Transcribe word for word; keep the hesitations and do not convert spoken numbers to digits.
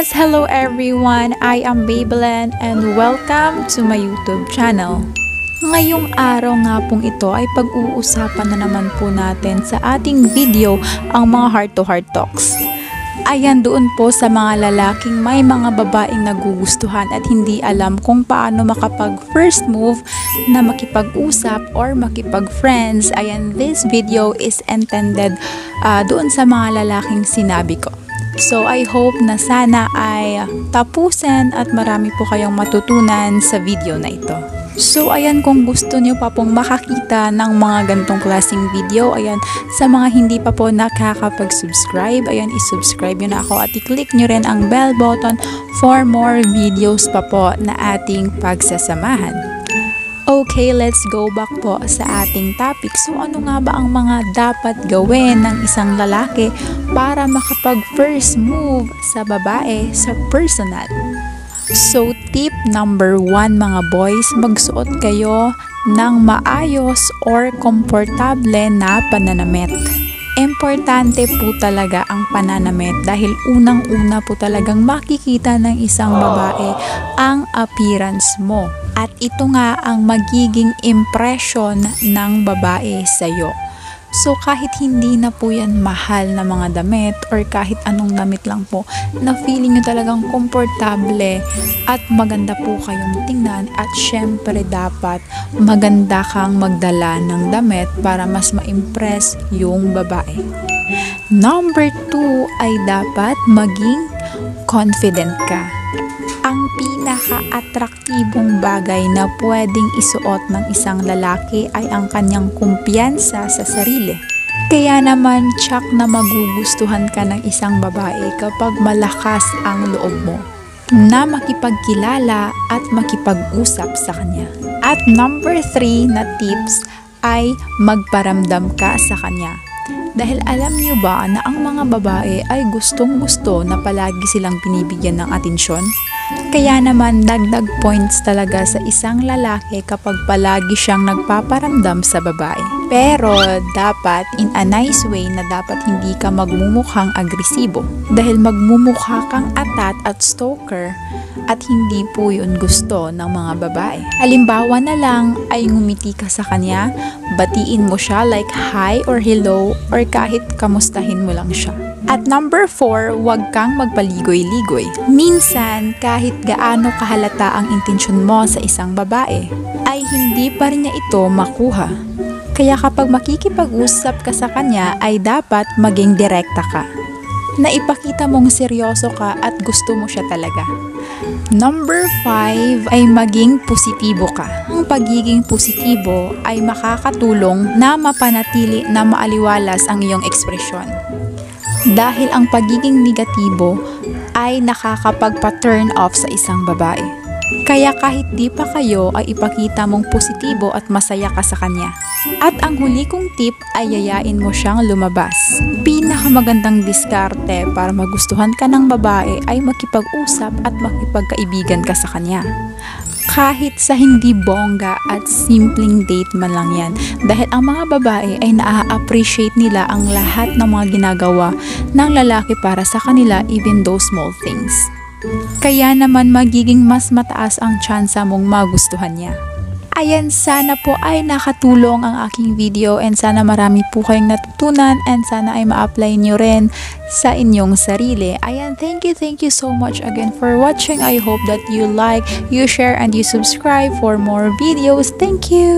Yes, hello everyone! I am Babelan and welcome to my YouTube channel. Ngayong araw nga pong ito ay pag-uusapan na naman po natin sa ating video ang mga heart-to-heart talks. Ayan, doon po sa mga lalaking may mga babaeng nagugustuhan at hindi alam kung paano makapag first move na makipag-usap or makipag-friends. Ayan, this video is intended uh, doon sa mga lalaking sinabi ko. So I hope na sana ay tapusin at marami po kayong matutunan sa video na ito. So ayan, kung gusto niyo pa pong makakita ng mga ganitong klaseng video, ayan, sa mga hindi pa po nakakapag-subscribe, ayan, isubscribe niyo na ako at i-click niyo rin ang bell button for more videos pa po na ating pagsasamahan. Okay, let's go back po sa ating topic. So ano nga ba ang mga dapat gawin ng isang lalaki para makapag first move sa babae sa personal? So tip number one mga boys, magsuot kayo ng maayos or komportable na pananamit. Importante po talaga ang pananamit dahil unang-una po talagang makikita ng isang babae ang appearance mo. At ito nga ang magiging impression ng babae sa'yo. So kahit hindi na po yan mahal na mga damit or kahit anong damit lang po na feeling nyo talagang komportable at maganda po kayong tingnan, at syempre dapat maganda kang magdala ng damit para mas ma-impress yung babae. Number two ay dapat maging confident ka. Ang pinaka-atraktibong bagay na pwedeng isuot ng isang lalaki ay ang kanyang kumpiyansa sa sarili. Kaya naman tsak na magugustuhan ka ng isang babae kapag malakas ang loob mo na makipagkilala at makipag-usap sa kanya. At number three na tips ay magparamdam ka sa kanya. Dahil alam niyo ba na ang mga babae ay gustong gusto na palagi silang pinibigyan ng atensyon? Kaya naman dagdag points talaga sa isang lalaki kapag palagi siyang nagpaparamdam sa babae. Pero dapat in a nice way, na dapat hindi ka magmumukhang agresibo. Dahil magmumukha kang atat at stalker at hindi po yun gusto ng mga babae. Halimbawa na lang ay ngumiti ka sa kanya, batiin mo siya like hi or hello or kahit kamustahin mo lang siya. At number four, huwag kang magpaligoy-ligoy. Minsan, kahit gaano kahalata ang intensyon mo sa isang babae, ay hindi pa rin niya ito makuha. Kaya kapag makikipag-usap ka sa kanya, ay dapat maging direkta ka. Naipakita mong seryoso ka at gusto mo siya talaga. Number five ay maging positibo ka. Ang pagiging positibo ay makakatulong na mapanatili na maaliwalas ang iyong ekspresyon. Dahil ang pagiging negatibo ay nakakapagpa-turn off sa isang babae. Kaya kahit di pa kayo ay ipakita mong positibo at masaya ka sa kanya. At ang huli kong tip ay yayain mo siyang lumabas. Pinakamagandang diskarte para magustuhan ka ng babae ay makipag-usap at makipagkaibigan ka sa kanya. Kahit sa hindi bongga at simpleng date man lang yan. Dahil ang mga babae ay naa-appreciate nila ang lahat ng mga ginagawa ng lalaki para sa kanila, even those small things. Kaya naman magiging mas mataas ang tsansa mong magustuhan niya. Ayan, sana po ay nakatulong ang aking video and sana marami po kayong natutunan and sana ay ma-apply nyo rin sa inyong sarili. Ayan, thank you, thank you so much again for watching. I hope that you like, you share, and you subscribe for more videos. Thank you!